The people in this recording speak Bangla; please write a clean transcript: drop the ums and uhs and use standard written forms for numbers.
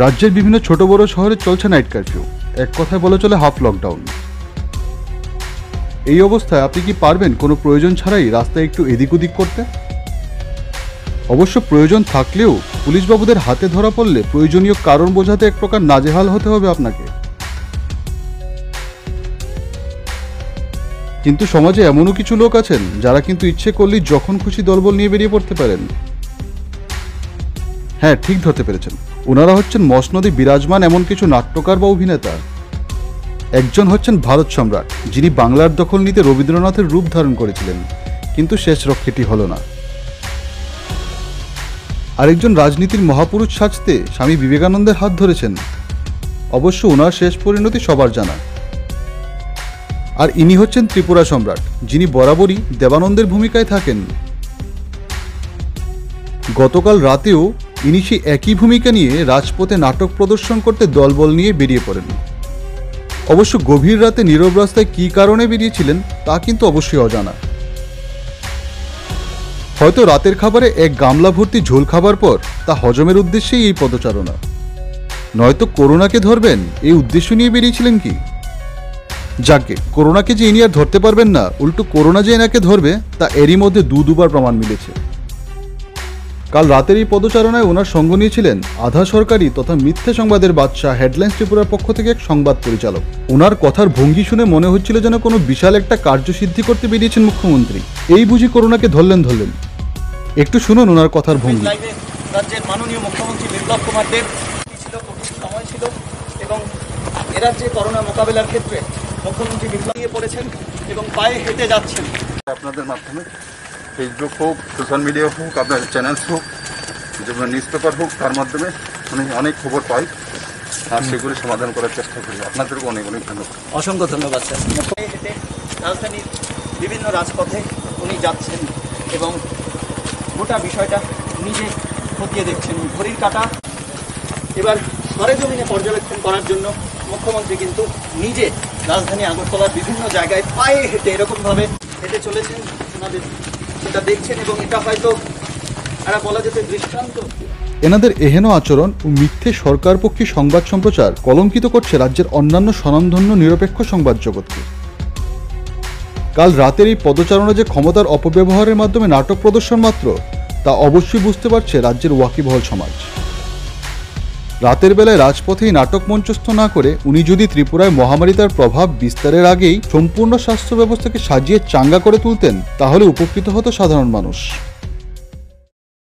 राज्य विभिन्न छोट बड़ शहर चलছে नाइट कर्फ्यू एक कथा बोला चले हाफ लकडाउन। এই অবস্থায় আপনি কি পারবেন কোনো প্রয়োজন ছাড়াই রাস্তায় একটু এদিক ওদিক করতে? অবশ্য প্রয়োজন থাকলেও পুলিশ বাবুদের হাতে ধরা পড়লে প্রয়োজনীয় কারণ বোঝাতে এক প্রকার নাজেহাল হতে হবে আপনাকে। কিন্তু সমাজে এমনও কিছু লোক আছেন যারা কিন্তু ইচ্ছে করলে যখন খুশি দলবল নিয়ে বেরিয়ে পড়তে পারেন। হ্যাঁ, ঠিক ধরতে পেরেছেন, ওনারা হচ্ছেন মসনদে বিরাজমান এমন কিছু নাট্যকার বা অভিনেতা। একজন হচ্ছেন ভারত সম্রাট, যিনি বাংলার দখল নিতে রবীন্দ্রনাথের রূপ ধারণ করেছিলেন, কিন্তু শেষ রক্ষাটি হল না। আরেকজন রাজনীতির মহাপুরুষ সাজতে স্বামী বিবেকানন্দের হাত ধরেছেন, অবশ্য ওনার শেষ পরিণতি সবার জানা। আর ইনি হচ্ছেন ত্রিপুরা সম্রাট, যিনি বরাবরই দেবানন্দের ভূমিকায় থাকেন। গতকাল রাতেও ইনি সেই একই ভূমিকা নিয়ে রাজপথে নাটক প্রদর্শন করতে দলবল নিয়ে বেরিয়ে পড়েন। অবশ্য গভীর রাতে নীরব রাস্তায় কী কারণে বেরিয়েছিলেন তা কিন্তু অবশ্যই অজানা। হয়তো রাতের খাবারে এক গামলা ভর্তি ঝোল খাবার পর তা হজমের উদ্দেশ্যেই এই পদচারণা, নয়তো করোনাকে ধরবেন এই উদ্দেশ্য নিয়ে বেরিয়েছিলেন কি? যাকে করোনাকে যে ইনি আর ধরতে পারবেন না, উল্টো করোনা যে এনাকে ধরবে তা এরই মধ্যে দুবার প্রমাণ মিলেছে। কাল রাতের এই পদচারণায় ওনার সঙ্গ নিয়েছিলেন আধা সরকারি তথা মিথ্যে সংবাদের বাদশাহ হেডলাইন্স ত্রিপুরার পক্ষ থেকে এক সংবাদ পরিচালক। ওনার কথার ভঙ্গি শুনে মনে হচ্ছিল যেন কোনো বিশাল একটা কার্যসিদ্ধি করতে বেরিয়েছেন মুখ্যমন্ত্রী। এই বুঝি করোনাকে ধরলেন। একটু শুনুন ওনার কথার ভঙ্গি। রাজ্যের মাননীয় মুখ্যমন্ত্রী বিপ্লব কুমার দেব ছিল, কঠিন সময় ছিল এবং এরাজ্যে করোনা মোকাবেলার ক্ষেত্রে মুখ্যমন্ত্রী বিপ্লব নিয়ে পড়েছেন এবং পায়ে হেঁটে যাচ্ছেন। আপনাদের মাধ্যমে फेसबुक हो सोशल मीडिया हो अपन चैनल्स हो जो निज पेपर हो तर मध्यमे उन्हें अनेक खबर पाई और सेगुली समाधान करार चेष्टा करी। अपन को अनेक अनेक धन्यवाद, असंख्य धन्यवाद सर। राजधानी विभिन्न राजपथे उन्नी जाच्छेन गोटा विषयटा निजे खतिए देखछेन। घड़ीर काटा एबार सरजमिने पर्यवेक्षण करार जन्य मुख्यमंत्री किन्तु निजे राजधानी आगरतलार विभिन्न जायगाय पाए हेঁটে एरकम भावे हेঁটে चलेছেন। এটা দেখছেন এবং এটা হয়তো আরা বলা যেতে দৃষ্টান্ত। এনাদের এহেন আচরণ ও মিথ্যে সরকারপক্ষী সংবাদ সম্প্রচার কলঙ্কিত করছে রাজ্যের অন্যান্য স্বনামধন্য নিরপেক্ষ সংবাদ জগৎকে। কাল রাতের এই পদচারণা যে ক্ষমতার অপব্যবহারের মাধ্যমে নাটক প্রদর্শন মাত্র তা অবশ্যই বুঝতে পারছে রাজ্যের ওয়াকিবহল সমাজ। রাতের বেলায় রাজপথেই নাটক মঞ্চস্থ না করে উনি যদি ত্রিপুরায় মহামারী তার প্রভাব বিস্তারের আগেই সম্পূর্ণ স্বাস্থ্য ব্যবস্থাকে সাজিয়ে চাঙ্গা করে তুলতেন, তাহলে উপকৃত হতো সাধারণ মানুষ।